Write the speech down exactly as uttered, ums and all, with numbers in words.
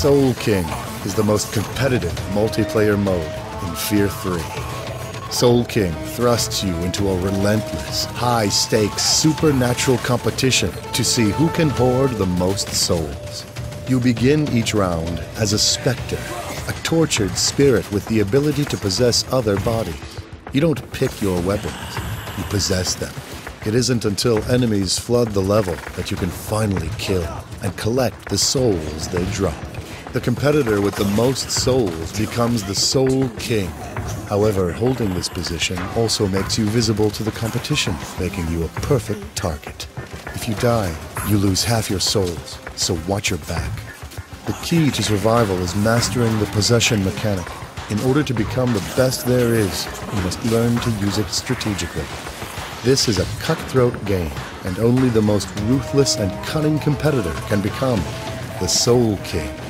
Soul King is the most competitive multiplayer mode in F E A R three. Soul King thrusts you into a relentless, high-stakes, supernatural competition to see who can hoard the most souls. You begin each round as a specter, a tortured spirit with the ability to possess other bodies. You don't pick your weapons, you possess them. It isn't until enemies flood the level that you can finally kill and collect the souls they drop. The competitor with the most souls becomes the Soul King. However, holding this position also makes you visible to the competition, making you a perfect target. If you die, you lose half your souls, so watch your back. The key to survival is mastering the possession mechanic. In order to become the best there is, you must learn to use it strategically. This is a cutthroat game, and only the most ruthless and cunning competitor can become the Soul King.